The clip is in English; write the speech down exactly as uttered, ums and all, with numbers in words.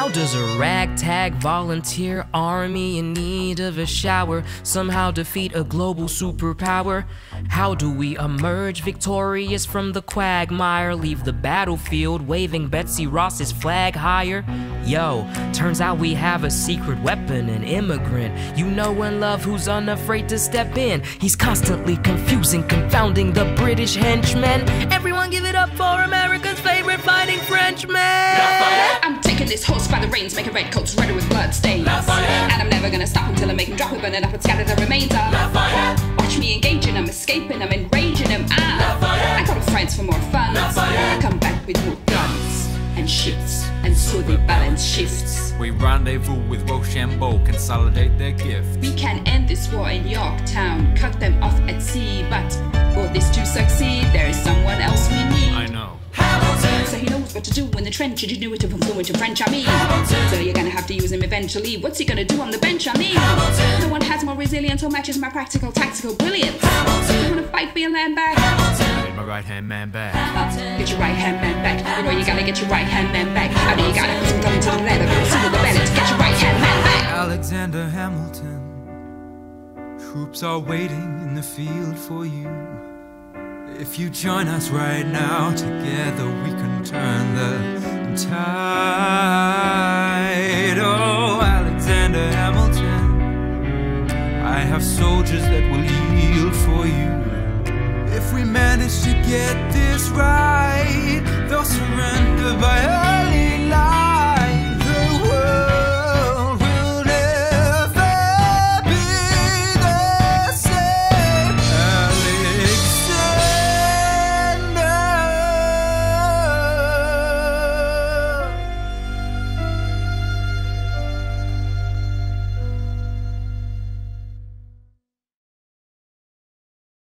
How does a ragtag volunteer army in need of a shower somehow defeat a global superpower? How do we emerge victorious from the quagmire? Leave the battlefield waving Betsy Ross's flag higher? Yo, turns out we have a secret weapon, an immigrant you know and love who's unafraid to step in. He's constantly confusing, confounding the British henchmen. Everyone give it up for America's favorite fighting Frenchman! I'm taking this horse by the reins, making red coats redder with blood stains. And I'm never gonna stop until I make him drop it, burn it up and scatter the remainder. Watch me engaging, I'm escaping, I'm enraging him. I, I go to France for more fun. I come back with more guns and shits, and so the balance shifts. We rendezvous with Rochambeau, consolidate their gifts. We can end this war in Yorktown, cut them off at sea. But for this to succeed, there is someone else we need. I know. So he knows what to do in the trench, and you knew it to fluent to French, I mean. Hamilton. So you're gonna have to use him eventually. What's he gonna do on the bench, I mean? Hamilton. No one has more resilience or matches my practical, tactical brilliance. Hamilton. You wanna fight for your land back? Hamilton. I need my right-hand man back. Hamilton. Get your right-hand man back. Hamilton. You know you gotta get your right-hand man back. I know you gotta put some gun into the leather, put some in the belly to get your right-hand man back. Alexander Hamilton, troops are waiting in the field for you. If you join us right now, together we can turn the tide. Oh, Alexander Hamilton, I have soldiers that will yield for you. If we manage to get this right, they'll surrender by early.